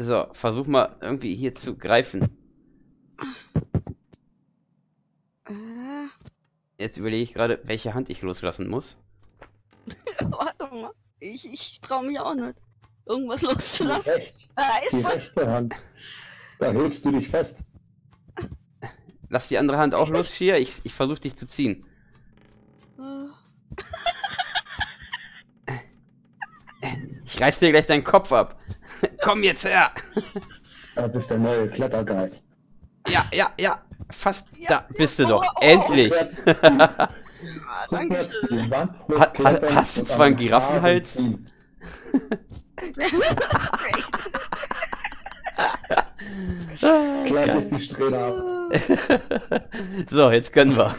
So, versuch mal irgendwie hier zu greifen. Jetzt überlege ich gerade, welche Hand ich loslassen muss. Warte mal. Ich traue mich auch nicht, irgendwas loszulassen. Die rechte Hand. Da hebst du dich fest. Lass die andere Hand auch los, Shia. Ich versuche dich zu ziehen. Ich reiß dir gleich deinen Kopf ab. Komm jetzt her. Das ist der neue Kletterguide. Ja. Fast ja, da bist du doch. Oh. Endlich. Hast du zwar einen Giraffenhals? Gleich ist die Strähne ab. So, jetzt können wir.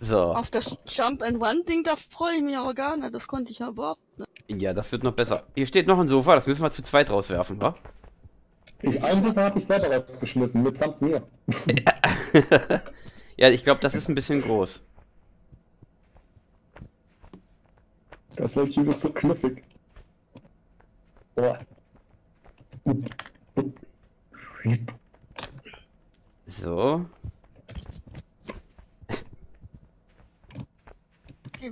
So. Auf das Jump-and-Run-Ding, da freue ich mich aber gar nicht. Das konnte ich ja überhaupt nicht. Ja, das wird noch besser. Hier steht noch ein Sofa, das müssen wir zu zweit rauswerfen, wa? Ein Sofa habe ich selber rausgeschmissen, mitsamt mir. Ja, ich glaube, das ist ein bisschen groß. Das Läufchen ist so knuffig. Boah. So.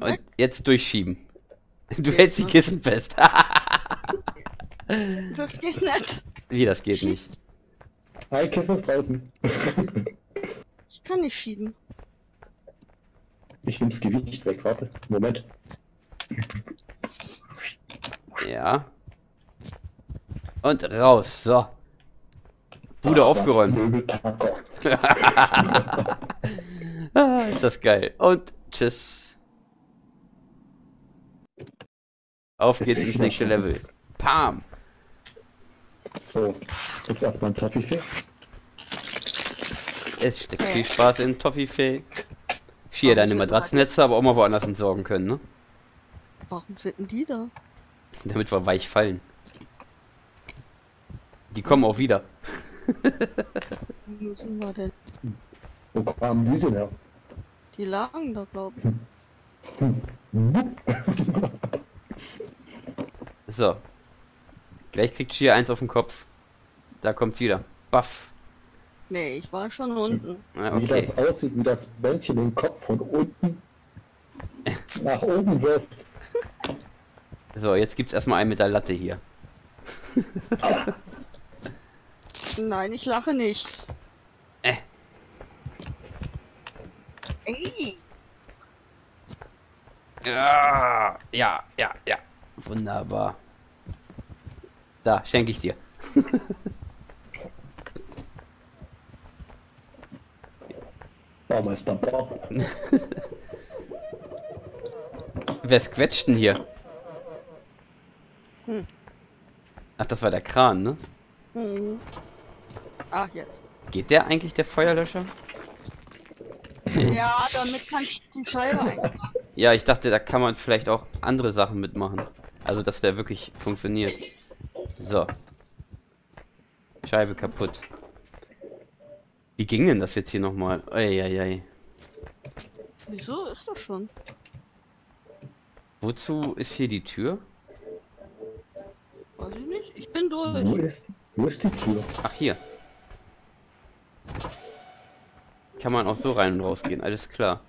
Und jetzt durchschieben. Du hältst die Kissen fest. Das geht nicht. Wie, das geht nicht? Ein Kissen ist draußen. Ich kann nicht schieben. Ich nehme das Gewicht weg, warte. Moment. Ja. Und raus, so. Bude aufgeräumt. Ist das geil. Und tschüss. Auf geht's ins nächste Level. Pam. So, jetzt erstmal ein Toffifee. Es steckt viel Spaß in Toffifee. Schier, deine Matratzennetze aber auch mal woanders entsorgen können, ne? Warum sind denn die da? Damit wir weich fallen. Die kommen auch wieder. Wo sind wir denn? Wo kamen die denn her? Die lagen da, glaube ich. So. Gleich kriegt Shia eins auf den Kopf. Da kommt's wieder. Baff. Nee, ich war schon unten. Okay. Wie das aussieht, wie das Bändchen den Kopf von unten nach oben wirft. So, jetzt gibt's erstmal einen mit der Latte hier. Nein, ich lache nicht. Ey. Ja. Wunderbar. Da, schenke ich dir. Baumeister Bob. Wer's quetscht denn hier? Ach, das war der Kran, ne? Mhm. Ach, jetzt. Geht der eigentlich, der Feuerlöscher? Ja, damit kann ich die Scheibe einmachen. Ja, ich dachte, da kann man vielleicht auch andere Sachen mitmachen. Also, dass der wirklich funktioniert. So. Scheibe kaputt. Wie ging denn das jetzt hier nochmal? Eieiei. Wieso? Ist das schon? Wozu ist hier die Tür? Weiß ich nicht. Ich bin durch. Wo ist die Tür? Ach, hier. Kann man auch so rein und raus gehen, alles klar.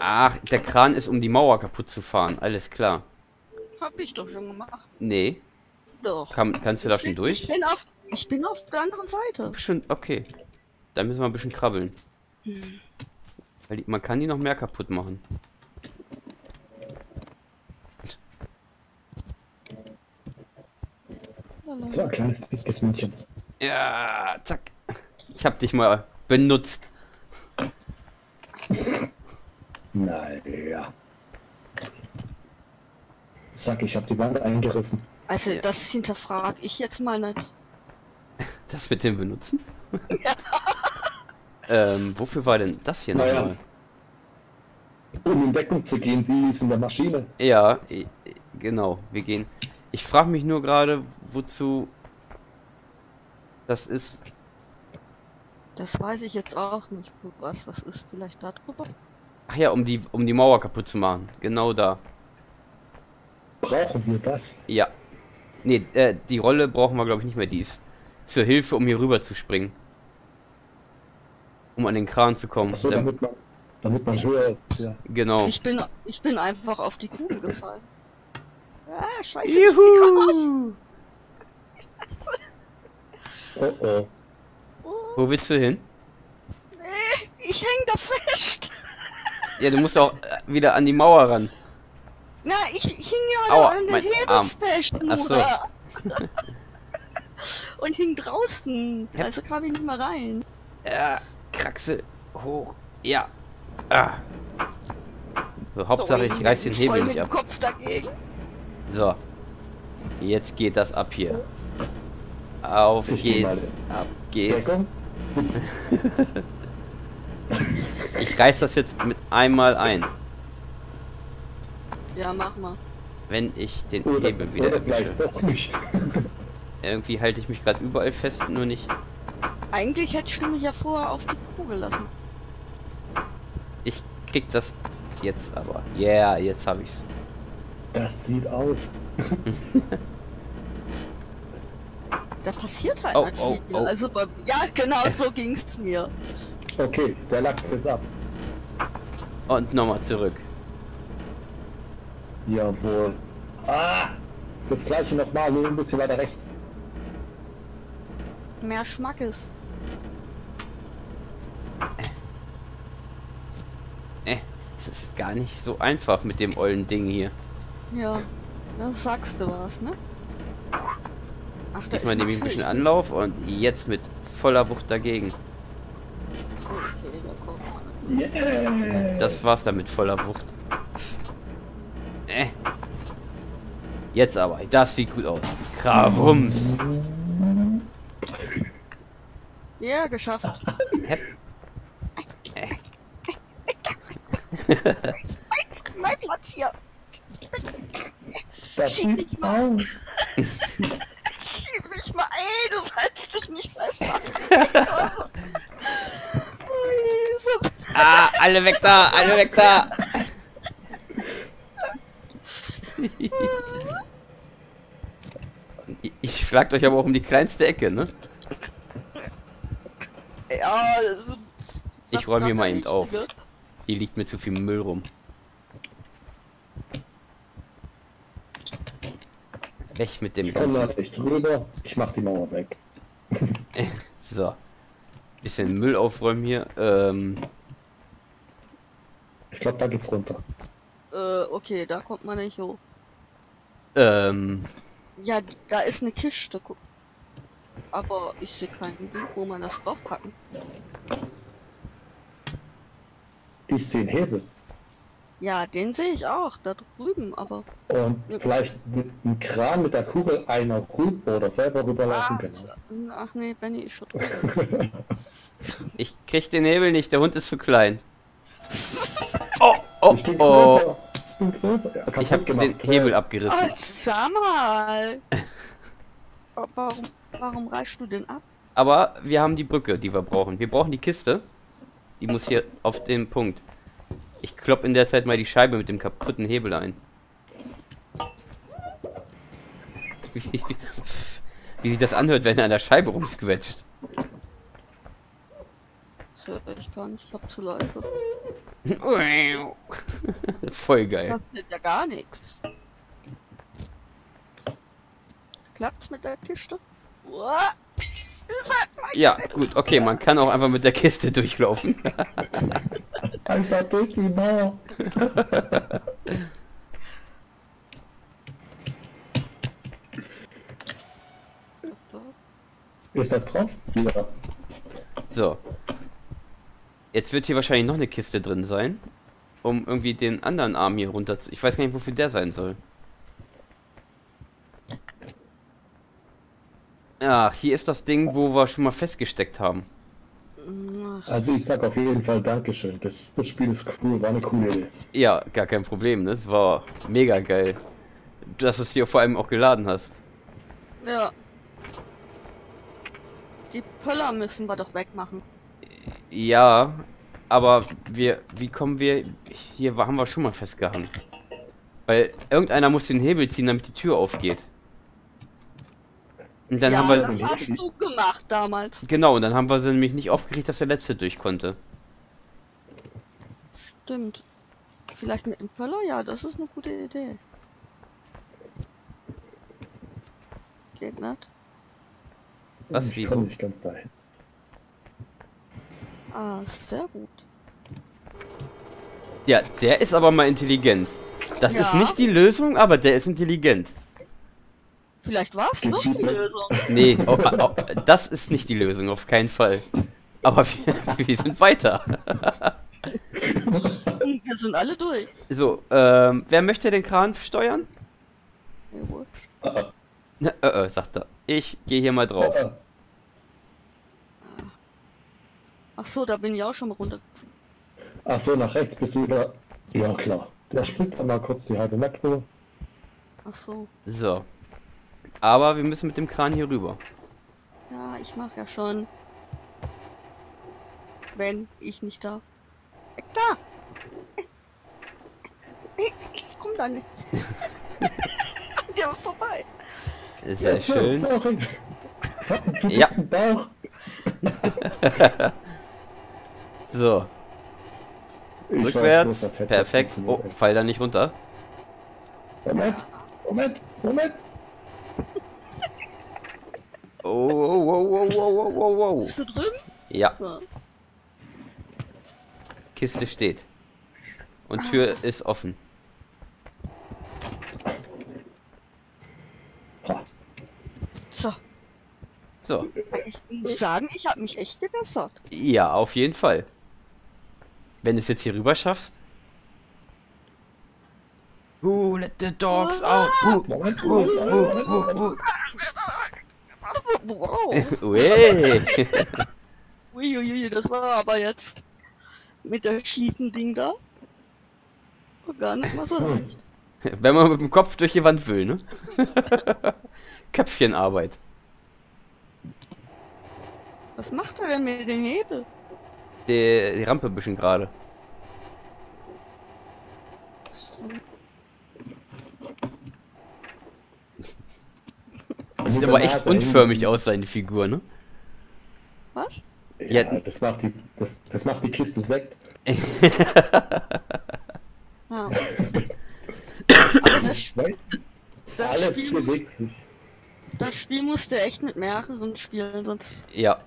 Ach, der Kran ist, um die Mauer kaputt zu fahren, alles klar. Hab ich doch schon gemacht. Nee. Doch. Kannst du da schon durch? Ich bin auf der anderen Seite. Schon, okay. Da müssen wir ein bisschen krabbeln. Weil man kann die noch mehr kaputt machen. So, ein kleines dickes Männchen. Ja, zack. Ich hab dich mal benutzt. Naja. Zack, ich hab die Wand eingerissen. Also, ja. Das hinterfrag ich jetzt mal nicht. Das mit dem Benutzen? Ja. Wofür war denn das hier nochmal? Um in Deckung zu gehen, sie ist in der Maschine. Ja, genau, wir gehen. Ich frage mich nur gerade, wozu das ist. Das weiß ich jetzt auch nicht, was das ist. Vielleicht da drüber? Ach ja, um die Mauer kaputt zu machen. Genau da. Brauchen wir das? Ja. Nee, die Rolle brauchen wir, glaube ich, nicht mehr. Die ist zur Hilfe, um hier rüber zu springen. Um an den Kran zu kommen. Achso, damit man höher ist, ja. Genau. Ich bin einfach auf die Kugel gefallen. Ah, scheiße, ich bin raus. Oh, oh. Wo willst du hin? Ich häng da fest. Ja, du musst auch wieder an die Mauer ran. Na, ich hing ja Aua, an den Hebel fest, Bruder. Und hing draußen. Hep. Also kam ich nicht mal rein. Kraxel hoch. Ja. Ah. So, Hauptsache ich reiß den Hebel nicht ab. Kopf dagegen. So. Jetzt geht das ab hier. Auf geht's. Ab geht's. Ich reiß das jetzt mit einmal ein. Ja, mach mal. Wenn ich den Hebel wieder erwische. Irgendwie halte ich mich gerade überall fest, nur nicht. Eigentlich hättest du mich ja vorher auf die Kugel lassen. Ich krieg das jetzt aber. Yeah, jetzt hab ich's. Das sieht aus. Da passiert halt nicht viel. Oh. Also, ja, genau so ging's mir. Okay, der Lack ist ab. Und nochmal zurück. Jawohl. Ah! Das gleiche nochmal, nur ein bisschen weiter rechts. Mehr Schmackes. Es ist gar nicht so einfach mit dem ollen Ding hier. Ja, das sagst du was, ne? Ach, da diesmal nehme ich ein bisschen Anlauf und jetzt mit voller Wucht dagegen. Yeah. Das war's dann mit voller Wucht. Jetzt aber, das sieht gut aus. Krawums. Ja, geschafft. Mein Platz hier. Das sieht mich mal aus. Schieb mich mal ein, du sollst dich nicht festmachen. Ah, alle weg da, alle weg da. Ich fragt euch aber auch um die kleinste Ecke, ne? Ja, also, ich räume hier mal eben auf. Hier liegt mir zu viel Müll rum. Weg mit dem drüber. Ich mach die Mauer weg. So. Bisschen Müll aufräumen hier. Ich glaube, da geht's runter. Okay, da kommt man nicht hoch. Ja, da ist eine Kiste. Aber ich sehe keinen Weg, wo man das draufpacken. Ich sehe einen Hebel. Ja, den sehe ich auch, da drüben, aber... Und vielleicht mit einem Kran mit der Kugel einer rüber oder selber rüberlaufen können. Ach nee, Benni ist schon drüber. Ich krieg den Hebel nicht, der Hund ist zu klein. Oh, oh, ich bin größer. Ich hab den Hebel abgerissen. Oh, sag mal. Warum reißt du denn ab? Aber wir haben die Brücke, die wir brauchen. Wir brauchen die Kiste. Die muss hier auf den Punkt. Ich klopp in der Zeit mal die Scheibe mit dem kaputten Hebel ein. Wie sich das anhört, wenn er an der Scheibe rumsquetscht. Ich kann nicht, ich hab zu leise. Voll geil. Das passiert ja gar nichts. Klappt's mit der Kiste? Ja, gut, okay, man kann auch einfach mit der Kiste durchlaufen. Einfach durch die Mauer. Ist das drauf? Ja. So. Jetzt wird hier wahrscheinlich noch eine Kiste drin sein, um irgendwie den anderen Arm hier runter zu... Ich weiß gar nicht, wofür der sein soll. Ach, hier ist das Ding, wo wir schon mal festgesteckt haben. Also ich sag auf jeden Fall Dankeschön. Das Spiel ist cool, war eine coole Idee. Ja, gar kein Problem, ne? Das war mega geil. Dass du es hier vor allem auch geladen hast. Ja. Die Pöller müssen wir doch wegmachen. Ja, aber wie kommen wir... Hier haben wir schon mal festgehangen. Weil irgendeiner muss den Hebel ziehen, damit die Tür aufgeht. Und dann ja, haben wir das hast du gemacht damals. Genau, und dann haben wir sie nämlich nicht aufgeregt, dass der letzte durch konnte. Stimmt. Vielleicht mit dem Impeller? Ja, das ist eine gute Idee. Geht nicht. Das ich komme nicht ganz dahin. Ah, sehr gut. Ja, der ist aber mal intelligent. Das ist nicht die Lösung, aber der ist intelligent. Vielleicht war es doch die Lösung. Nee, das ist nicht die Lösung, auf keinen Fall. Aber wir sind weiter. Wir sind alle durch. So, wer möchte den Kran steuern? Jawohl. Sagt er. Ich gehe hier mal drauf. Ach so, da bin ich auch schon mal runter. Ach so, nach rechts bist du wieder. Ja klar. Der springt dann mal kurz die halbe Metro. Ach so. So. Aber wir müssen mit dem Kran hier rüber. Ja, ich mach ja schon. Wenn ich nicht darf. Da! Ich komm da nicht. Der war vorbei. Sehr ja, schön. Sorry. Ja. Bauch. So. Rückwärts. Bloß, perfekt. Oh, fall da nicht runter. Moment. Moment. Moment. Oh, oh, oh, oh, oh, oh, oh. Bist du drüben? Ja. So. Kiste steht. Und Tür ist offen. So. So. Ich muss sagen, ich habe mich echt gebessert. Ja, auf jeden Fall. Wenn du es jetzt hier rüber schaffst. Who let the dogs out? Uiuiui, das war aber jetzt mit der Schieten-Ding da. Gar nicht mal so recht. Wenn man mit dem Kopf durch die Wand will, ne? Köpfchenarbeit. Was macht er denn mit dem Hebel? Die Rampe ein bisschen gerade. Sieht aber echt unförmig aus, seine Figur, ne? Was? Ja, das macht die Kiste Sekt. Ja. Alles bewegt sich. Das Spiel musste echt mit mehreren spielen, sonst. Ja.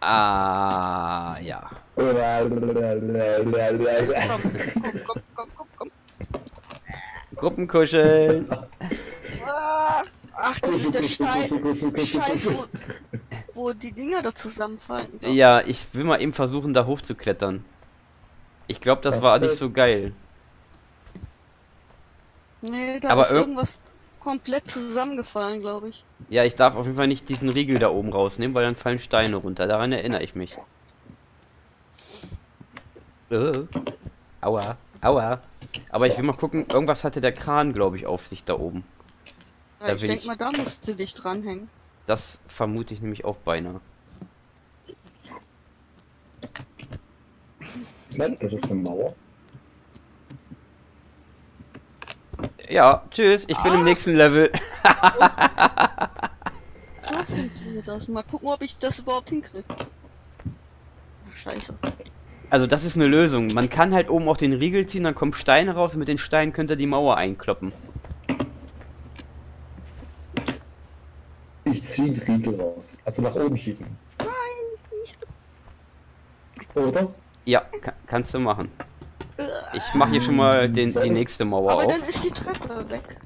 Ah, ja. Komm. Gruppenkuscheln. Ach, das ist der Scheiß, wo die Dinger da zusammenfallen. Ja, ich will mal eben versuchen, da hochzuklettern. Ich glaube, das war nicht so geil. Nee, da ist irgendwas komplett zusammengefallen, glaube ich. Ja, ich darf auf jeden Fall nicht diesen Riegel da oben rausnehmen, weil dann fallen Steine runter. Daran erinnere ich mich. Aua, aua. Aber ich will mal gucken, irgendwas hatte der Kran, glaube ich, auf sich da oben. Ja, da ich denke mal, da musst du dich dranhängen. Das vermute ich nämlich auch beinahe. Nein, das ist eine Mauer. Ja, tschüss, ich bin im nächsten Level. So, mal gucken, ob ich das überhaupt hinkriege. Scheiße. Also das ist eine Lösung. Man kann halt oben auch den Riegel ziehen, dann kommen Steine raus und mit den Steinen könnt ihr die Mauer einkloppen. Ich ziehe den Riegel raus. Also nach oben schieben. Nein, nicht. Oder? Ja, kannst du machen. Ich mache hier schon mal die nächste Mauer auf. Aber dann ist die Treppe weg.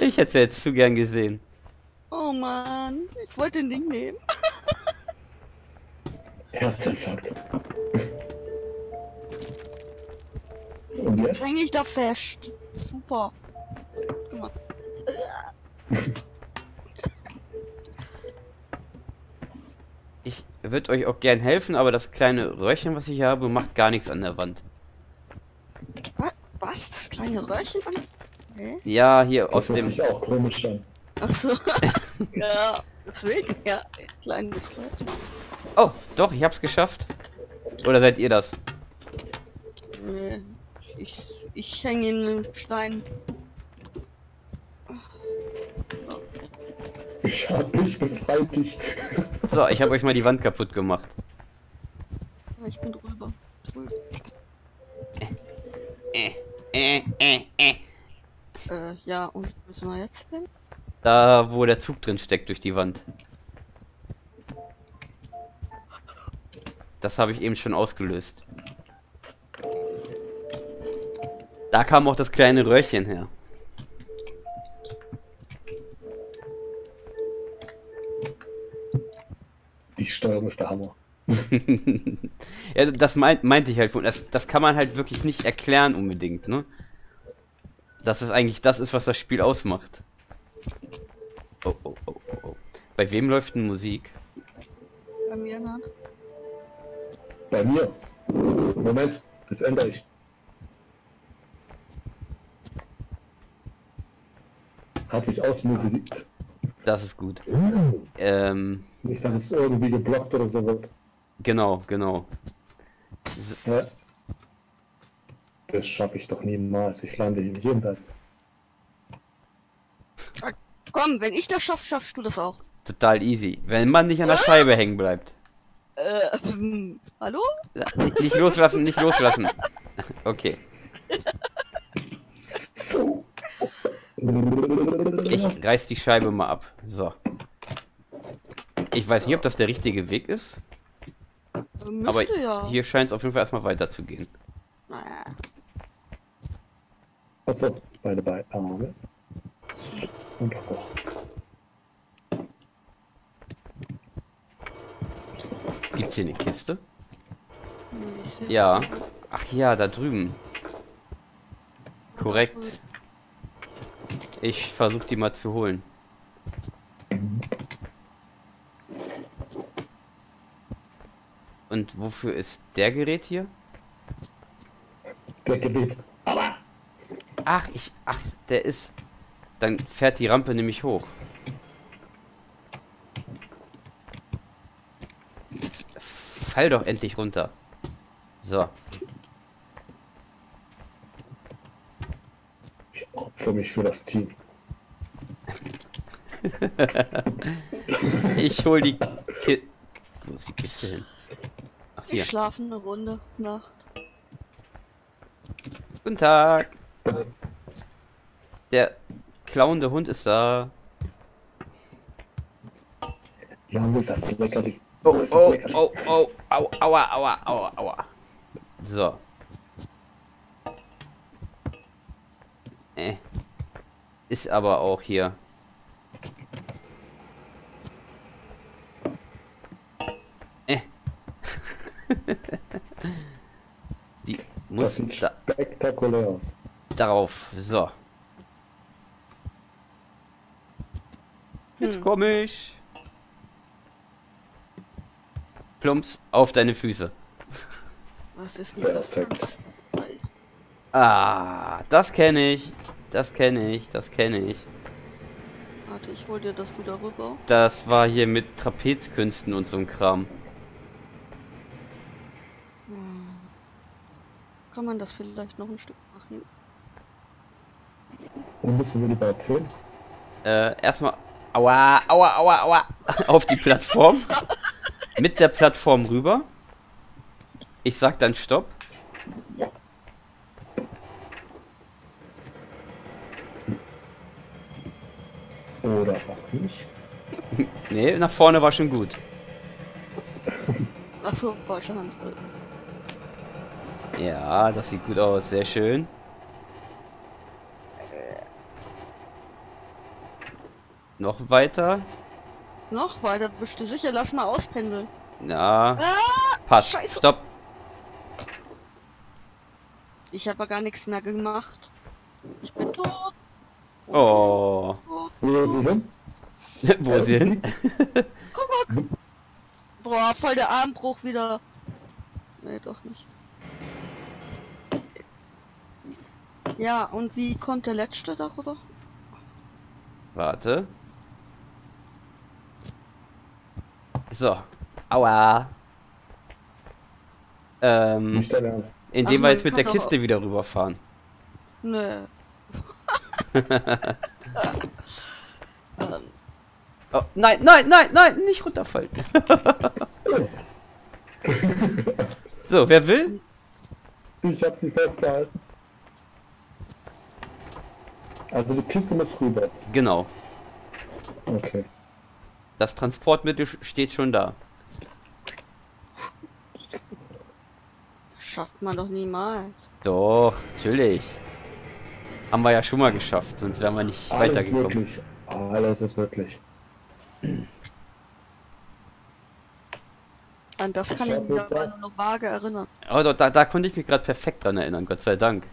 Ich hätte es ja jetzt zu gern gesehen. Oh Mann, ich wollte den Ding nehmen. Herzinfarkt. Und jetzt hänge ich da fest. Super. Guck mal. Ich würde euch auch gern helfen, aber das kleine Röhrchen, was ich habe, macht gar nichts an der Wand. Was? Das kleine Röhrchen? Okay. Ja, hier das aus dem. Das hört sich auch komisch an. Ach so. Ja. Deswegen, ja, kleinen bisschen. Oh, doch, ich hab's geschafft. Oder seid ihr das? Nee, ich hänge in den Stein. Ich hab mich befreit, dich. So, ich habe euch mal die Wand kaputt gemacht. Ich bin drüber. Ja, und was müssen wir jetzt denn? Da, wo der Zug drin steckt, durch die Wand. Das habe ich eben schon ausgelöst. Da kam auch das kleine Röhrchen her. Die Steuerung ist der Hammer. Ja, das meinte ich halt. Das kann man halt wirklich nicht erklären unbedingt, ne? Dass es eigentlich das ist, was das Spiel ausmacht. Oh, oh, oh, oh. Bei wem läuft denn Musik? Bei mir, ne? Bei mir. Moment, das ändere ich. Hat sich ausmusikt. Das ist gut. Nicht, dass es irgendwie geblockt oder so wird. Genau, genau. Ja. Das schaffe ich doch niemals. Ich lande im Jenseits. Ach, komm, wenn ich das schaffe, schaffst du das auch. Total easy. Wenn man nicht an der Scheibe hängen bleibt. Hallo? Nicht loslassen, nicht loslassen. Okay. So. Ich reiß die Scheibe mal ab. So. Ich weiß nicht, ob das der richtige Weg ist. Müsste, aber ja. Hier scheint es auf jeden Fall erstmal weiterzugehen. Naja. Achso, beide bei Arme. Und hoch. Gibt's hier eine Kiste? Ja. Ach ja, da drüben. Korrekt. Ich versuche die mal zu holen. Und wofür ist der Gerät hier? Der Gerät. Aber! Ach, der ist... Dann fährt die Rampe nämlich hoch. Fall doch endlich runter. So. Ich opfere mich für das Team. Ich hol die Kiste... Wo ist die Kiste hin? Ich schlafe eine Runde, Nacht. Guten Tag. Der klauende Hund ist da. Ja, wo ist das Leckerli? Oh, oh, oh, oh, au, aua, aua, aua, aua. So. Ist aber auch hier. Die muss spektakulär aus. Darauf, so. Jetzt komme ich. Plumps auf deine Füße. Was ist denn das? Ah, das kenne ich. Das kenne ich, das kenne ich. Warte, ich hol dir das wieder rüber. Das war hier mit Trapezkünsten und so einem Kram. Kann man das vielleicht noch ein Stück machen? Wo müssen wir die Bart hin? Erstmal... Aua, aua, aua, aua! Auf die Plattform. Mit der Plattform rüber. Ich sag dann Stopp. Ja. Oder auch nicht. Nee, nach vorne war schon gut. Achso, falsche Hand. Ja, das sieht gut aus, sehr schön. Noch weiter? Noch weiter, bist du sicher? Lass mal auspendeln. Na, passt. Scheiße. Stopp. Ich habe gar nichts mehr gemacht. Ich bin tot. Oh. Wo ist sie hin? Wo ist sie hin? Guck mal. Boah, voll der Armbruch wieder. Nee, doch nicht. Ja, und wie kommt der letzte darüber? Warte. So. Aua. Indem wir jetzt mit der Kiste auch wieder rüberfahren. Nö. Oh, nein, nein, nein, nein, nicht runterfallen. So, wer will? Ich hab sie festgehalten. Also die Kiste muss rüber. Genau. Okay. Das Transportmittel steht schon da. Das schafft man doch niemals. Doch, natürlich. Haben wir ja schon mal geschafft, sonst wären wir nicht weitergekommen. Alles ist möglich. Alles ist möglich. An das kann ich mich noch vage erinnern. Oh, da konnte ich mich gerade perfekt dran erinnern, Gott sei Dank.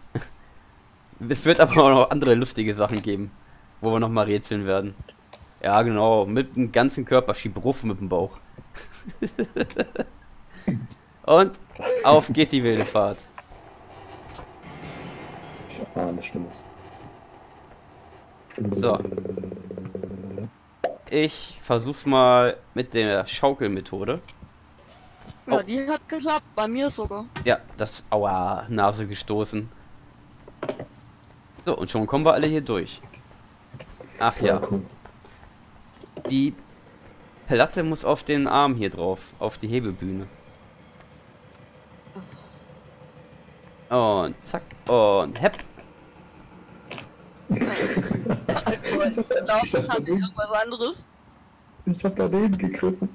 Es wird aber auch noch andere lustige Sachen geben, wo wir nochmal rätseln werden. Ja, genau, mit dem ganzen Körper, schieb Ruf mit dem Bauch. Und auf geht die wilde Fahrt. Ich hab mal alles Schlimmes. So. Ich versuch's mal mit der Schaukelmethode. Ja, oh, die hat geklappt, bei mir sogar. Ja, das... Aua, Nase gestoßen. So, und schon kommen wir alle hier durch. Ach ja. Die Platte muss auf den Arm hier drauf, auf die Hebebühne. Und zack, und hepp. Ich hab daneben gegriffen.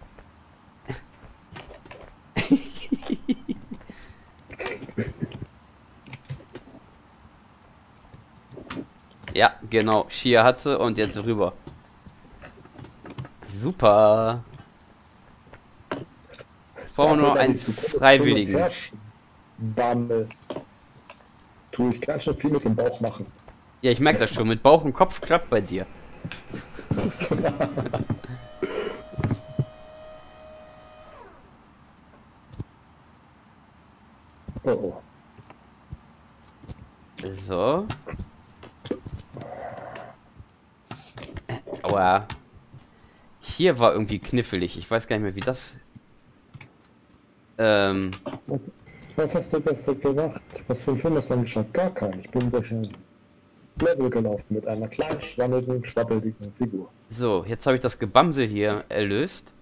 Ja, genau. Schier hat sie und jetzt rüber. Super. Jetzt brauchen wir nur einen Freiwilligen. Bammel. Tu ich ganz schön viel mit dem Bauch machen. Ja, ich merke das schon. Mit Bauch und Kopf klappt bei dir. Oh, oh. So. Aua. Hier war irgendwie knifflig. Ich weiß gar nicht mehr, wie das... Was hast du gestern gemacht? Was für ein Film hast du angeschaut? Gar kein. Ich bin durch ein Level gelaufen mit einer kleinen, schwabbeligen Figur. So, jetzt habe ich das Gebamsel hier erlöst.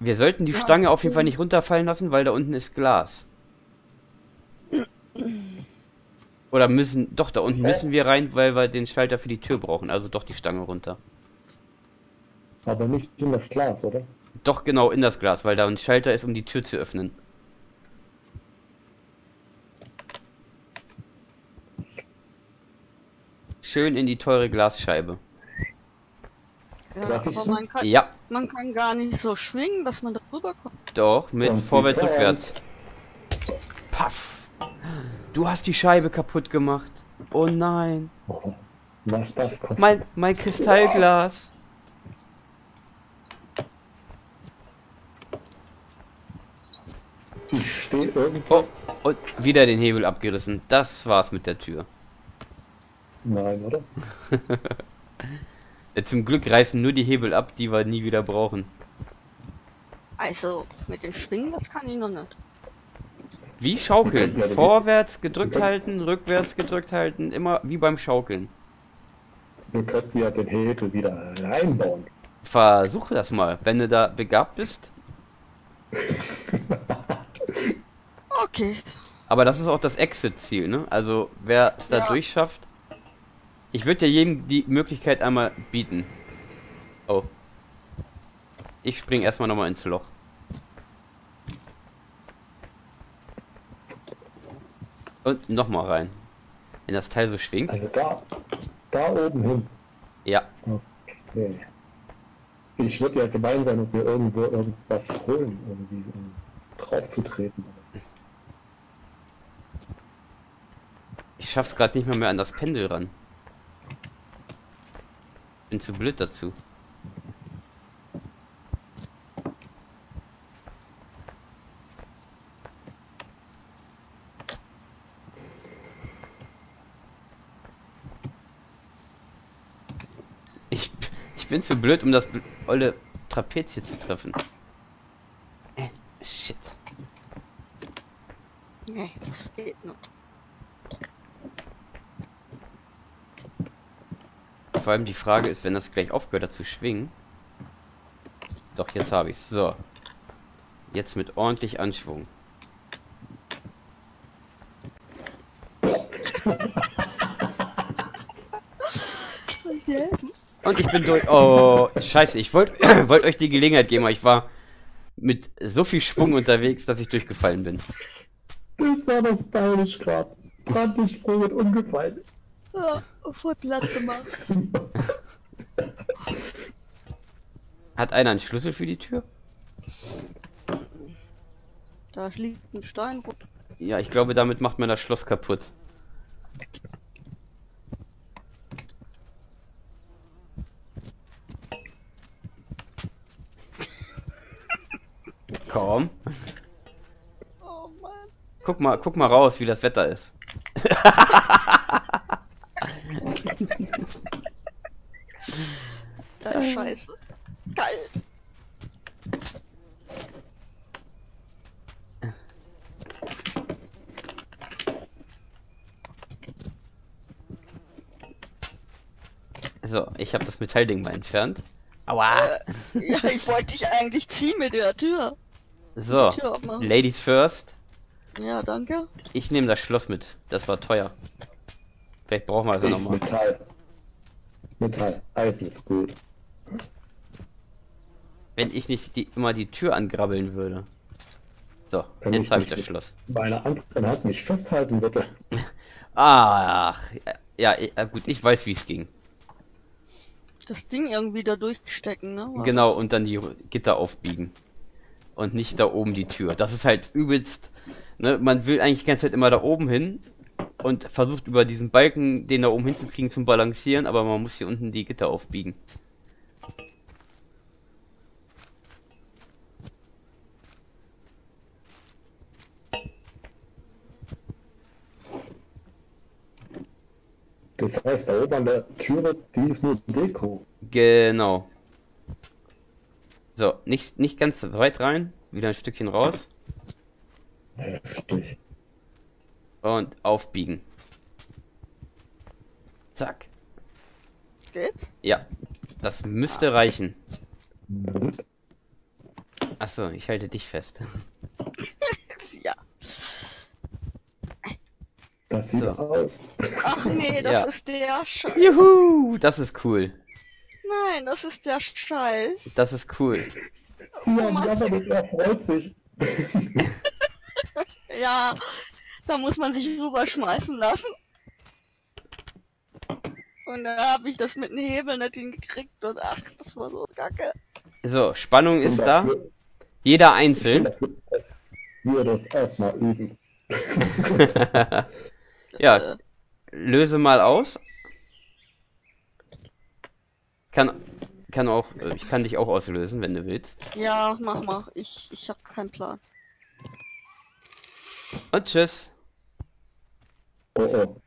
Wir sollten die Stange auf jeden Fall nicht runterfallen lassen, weil da unten ist Glas. Oder müssen... Doch, da unten müssen wir rein, weil wir den Schalter für die Tür brauchen. Also doch die Stange runter. Aber nicht in das Glas, oder? Doch, genau, in das Glas, weil da ein Schalter ist, um die Tür zu öffnen. Schön in die teure Glasscheibe. Ja, aber man kann gar nicht so schwingen, dass man da drüber kommt. Doch, mit vorwärts, rückwärts. Paff! Du hast die Scheibe kaputt gemacht. Oh nein. Was das kostet? Mein Kristallglas. Ich stehe irgendwo. Oh, und wieder den Hebel abgerissen. Das war's mit der Tür. Nein, oder? Zum Glück reißen nur die Hebel ab, die wir nie wieder brauchen. Also, mit dem Schwingen, das kann ich noch nicht. Wie schaukeln? Vorwärts gedrückt halten, rückwärts gedrückt halten, immer wie beim Schaukeln. Wir könnten ja den Hebel wieder reinbauen. Versuche das mal, wenn du da begabt bist. Okay. Aber das ist auch das Exit-Ziel, ne? Also, wer es da durchschafft. Ich würde ja jedem die Möglichkeit einmal bieten. Oh. Ich spring erstmal nochmal ins Loch. Und nochmal rein. Wenn das Teil so schwingt. Also da oben hin. Ja. Okay. Ich würde ja gemein sein, ob wir irgendwo irgendwas holen, irgendwie, um drauf zu treten. Ich schaff's gerade nicht mehr an das Pendel ran. Bin zu blöd dazu. Ich bin zu blöd, um das olle Trapez hier zu treffen. Shit. Nee, das geht nicht. Vor allem die Frage ist, wenn das gleich aufgehört hat zu schwingen. Doch, jetzt habe ich es. So. Jetzt mit ordentlich Anschwung. Und ich bin durch. Oh, scheiße. Ich wollte euch die Gelegenheit geben, aber ich war mit so viel Schwung unterwegs, dass ich durchgefallen bin. Das war das stylisch gerade. Gerade Sprung und umgefallen. Oh, voll Platz gemacht. Hat einer einen Schlüssel für die Tür? Da liegt ein Stein. Ja, ich glaube, damit macht man das Schloss kaputt. Komm. Oh Mann. Guck mal raus, wie das Wetter ist. Das ist scheiße. Kalt. So, ich habe das Metallding mal entfernt. Aua! Ja, ich wollte dich eigentlich ziehen mit der Tür. So, die Tür aufmachen. Ladies first. Ja, danke. Ich nehme das Schloss mit. Das war teuer. Vielleicht brauchen wir das also nochmal. Metall. Eisen ist gut. Wenn ich nicht immer die Tür angrabbeln würde. So, wenn jetzt habe ich das Schloss. Bei einer anderen hat mich festhalten, bitte. Ach, ja, gut, ich weiß, wie es ging. Das Ding irgendwie da durchstecken, ne? Wow. Genau, und dann die Gitter aufbiegen. Und nicht da oben die Tür. Das ist halt übelst, ne? Man will eigentlich die ganze Zeit immer da oben hin und versucht über diesen Balken, den da oben hinzukriegen, zum Balancieren, aber man muss hier unten die Gitter aufbiegen. Das heißt, da oben an der Tür, die ist nur Deko. Genau. So, nicht ganz weit rein, wieder ein Stückchen raus. Heftig. Und aufbiegen. Zack. Geht's? Ja, das müsste reichen. Achso, ich halte dich fest. Ja. Das sieht so aus. Ach nee, das ist der Scheiß. Juhu, das ist cool. Nein, das ist der Scheiß. Das ist cool. Simon, der freut sich. Ja, da muss man sich rüberschmeißen lassen. Und da habe ich das mit dem Hebel nicht hingekriegt und ach, das war so kacke. So, Spannung ist da. Jeder einzeln. Dass wir das erstmal üben. Ja, löse mal aus. Ich kann dich auch auslösen, wenn du willst. Ja, mach mal. Ich hab keinen Plan. Und tschüss. Oh oh.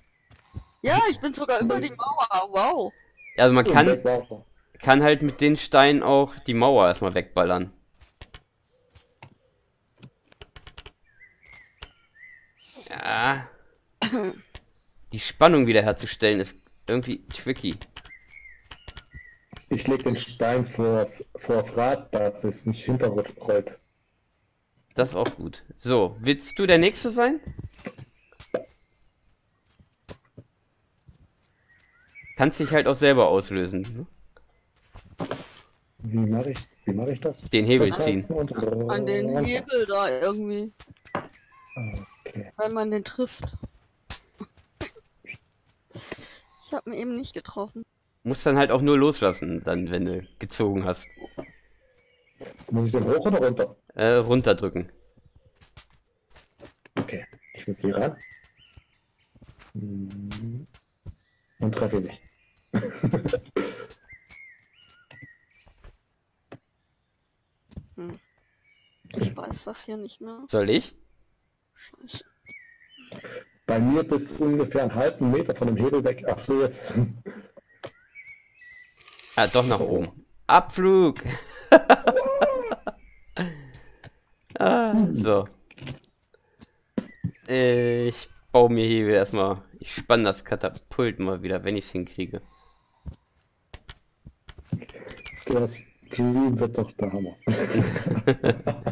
Ja, ich bin sogar über die Mauer. Wow. Ja, also man kann halt mit den Steinen auch die Mauer erstmal wegballern. Ja. Die Spannung wiederherzustellen ist irgendwie tricky. Ich leg den Stein vors Rad, dass es nicht hinterrückt rollt. Das ist auch gut. So, willst du der Nächste sein? Kannst dich halt auch selber auslösen. Wie mache ich das? Den Hebel ziehen. An den Hebel da irgendwie. Okay. Weil man den trifft. Ich habe ihn eben nicht getroffen. Muss dann halt auch nur loslassen, dann, wenn du gezogen hast. Muss ich den hoch oder runter? Runterdrücken. Okay, ich will sie ran. Und treffe nicht. Ich weiß das hier nicht mehr. Soll ich? Scheiße. Bei mir bist du ungefähr einen halben Meter von dem Hebel weg. Ach so, jetzt. Ja, doch nach oben. Abflug! So. Ich baue mir hier erstmal. Ich spanne das Katapult mal wieder, wenn ich es hinkriege. Das Team wird doch der Hammer.